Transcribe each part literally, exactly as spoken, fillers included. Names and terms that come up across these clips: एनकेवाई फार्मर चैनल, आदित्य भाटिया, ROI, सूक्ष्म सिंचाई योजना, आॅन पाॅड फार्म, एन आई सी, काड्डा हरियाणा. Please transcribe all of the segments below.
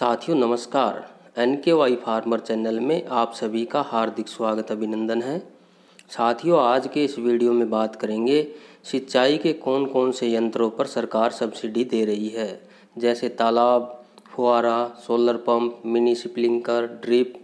साथियों नमस्कार। एनकेवाई फार्मर चैनल में आप सभी का हार्दिक स्वागत अभिनंदन है। साथियों आज के इस वीडियो में बात करेंगे सिंचाई के कौन कौन से यंत्रों पर सरकार सब्सिडी दे रही है, जैसे तालाब, फुहारा, solar pump, mini sprinkler, drip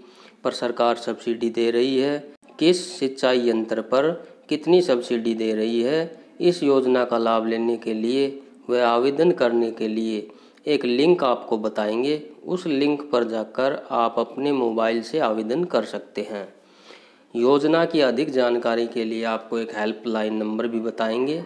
पर सरकार सब्सिडी दे रही है। किस सिंचाई यंत्र पर कितनी सब्सिडी दे रही है, इस योजना का लाभ लेने के लिए व आवेदन करने के लिए एक लिंक आपको बताएंगे। उस लिंक पर जाकर आप अपने मोबाइल से आवेदन कर सकते हैं। योजना की अधिक जानकारी के लिए आपको एक हेल्पलाइन नंबर भी बताएंगे।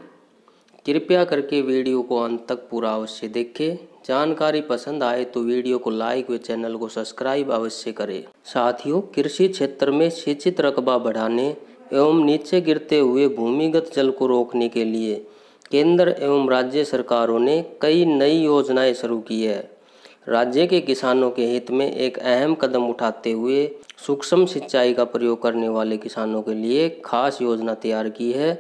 कृपया करके वीडियो को अंत तक पूरा अवश्य देखें। जानकारी पसंद आए तो वीडियो को लाइक व चैनल को सब्सक्राइब अवश्य करें। साथियों कृषि क्षेत्र में सिंचित रकबा बढ़ाने एवं नीचे गिरते हुए भूमिगत जल को रोकने के लिए केंद्र एवं राज्य सरकारों ने कई नई योजनाएं शुरू की है। राज्य के किसानों के हित में एक अहम कदम उठाते हुए सूक्ष्म सिंचाई का प्रयोग करने वाले किसानों के लिए खास योजना तैयार की है।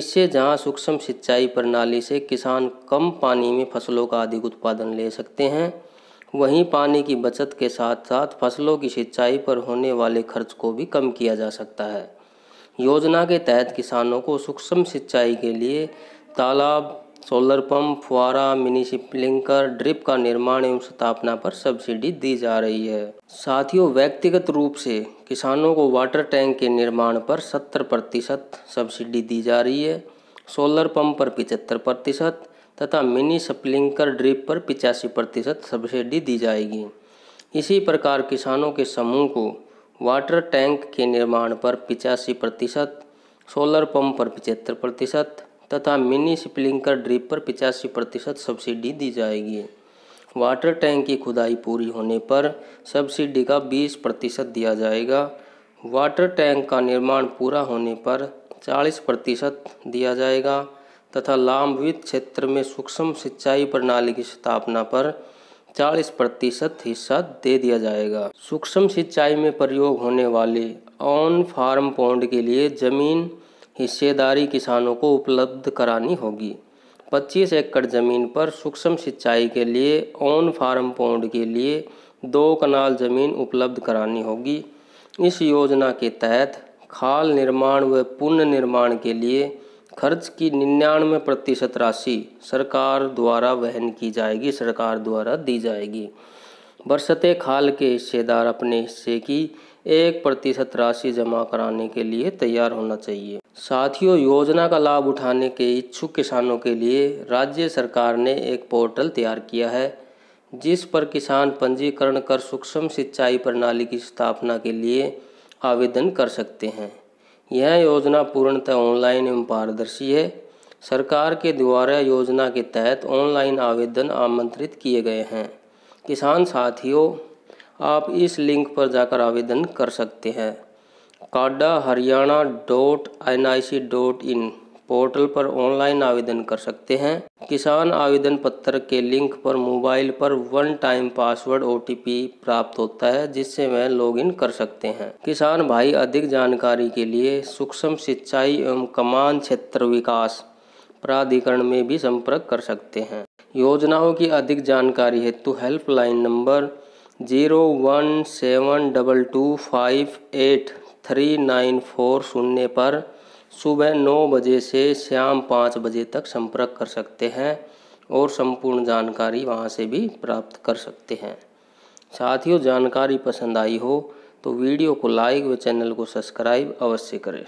इससे जहां सूक्ष्म सिंचाई प्रणाली से किसान कम पानी में फसलों का अधिक उत्पादन ले सकते हैं, वहीं पानी की बचत के साथ साथ फसलों की सिंचाई पर होने वाले खर्च को भी कम किया जा सकता है। योजना के तहत किसानों को सूक्ष्म सिंचाई के लिए तालाब, सोलर पंप, फुहारा, मिनी स्प्रिंकलर, ड्रिप का निर्माण एवं स्थापना पर सब्सिडी दी जा रही है। साथियों व्यक्तिगत रूप से किसानों को वाटर टैंक के निर्माण पर सत्तर प्रतिशत सब्सिडी दी जा रही है, सोलर पंप पर पचहत्तर प्रतिशत तथा मिनी स्प्रिंकलर ड्रिप पर पचासी प्रतिशत सब्सिडी दी जाएगी। इसी प्रकार किसानों के समूह को वाटर टैंक के निर्माण पर पचासी प्रतिशत, सोलर पंप पर पचहत्तर प्रतिशत तथा मिनी स्प्रिंकलर ड्रिप पर पचासी प्रतिशत सब्सिडी दी जाएगी। वाटर टैंक की खुदाई पूरी होने पर सब्सिडी का बीस प्रतिशत दिया जाएगा। वाटर टैंक का निर्माण पूरा होने पर चालीस प्रतिशत दिया जाएगा तथा लाभान्वित क्षेत्र में सूक्ष्म सिंचाई प्रणाली की स्थापना पर चालीस प्रतिशत हिस्सा दे दिया जाएगा। सूक्ष्म सिंचाई में प्रयोग होने वाले ऑन फार्म पॉन्ड के लिए ज़मीन हिस्सेदारी किसानों को उपलब्ध करानी होगी। पच्चीस एकड़ ज़मीन पर सूक्ष्म सिंचाई के लिए ऑन फार्म पॉन्ड के लिए दो कनाल ज़मीन उपलब्ध करानी होगी। इस योजना के तहत खाल निर्माण व पुनर्निर्माण के लिए खर्च की निन्यानवे प्रतिशत राशि सरकार द्वारा वहन की जाएगी, सरकार द्वारा दी जाएगी। बरसते खाल के हिस्सेदार अपने हिस्से की एक प्रतिशत राशि जमा कराने के लिए तैयार होना चाहिए। साथियों योजना का लाभ उठाने के इच्छुक किसानों के लिए राज्य सरकार ने एक पोर्टल तैयार किया है, जिस पर किसान पंजीकरण कर सूक्ष्म सिंचाई प्रणाली की स्थापना के लिए आवेदन कर सकते हैं। यह योजना पूर्णतः ऑनलाइन एवं पारदर्शी है। सरकार के द्वारा योजना के तहत ऑनलाइन आवेदन आमंत्रित किए गए हैं। किसान साथियों आप इस लिंक पर जाकर आवेदन कर सकते हैं। काड्डा हरियाणा dot एन आई सी dot in portal पर ऑनलाइन आवेदन कर सकते हैं। किसान आवेदन पत्र के लिंक पर मोबाइल पर one time password O T P प्राप्त होता है, जिससे वह लॉगिन कर सकते हैं। किसान भाई अधिक जानकारी के लिए सूक्ष्म सिंचाई एवं कमान क्षेत्र विकास प्राधिकरण में भी संपर्क कर सकते हैं। योजनाओं की अधिक जानकारी हेतु helpline number zero one seven double two five eight three nine four शून्य पर सुबह नौ बजे से शाम पाँच बजे तक संपर्क कर सकते हैं और संपूर्ण जानकारी वहां से भी प्राप्त कर सकते हैं। साथियों जानकारी पसंद आई हो तो वीडियो को लाइक व चैनल को सब्सक्राइब अवश्य करें।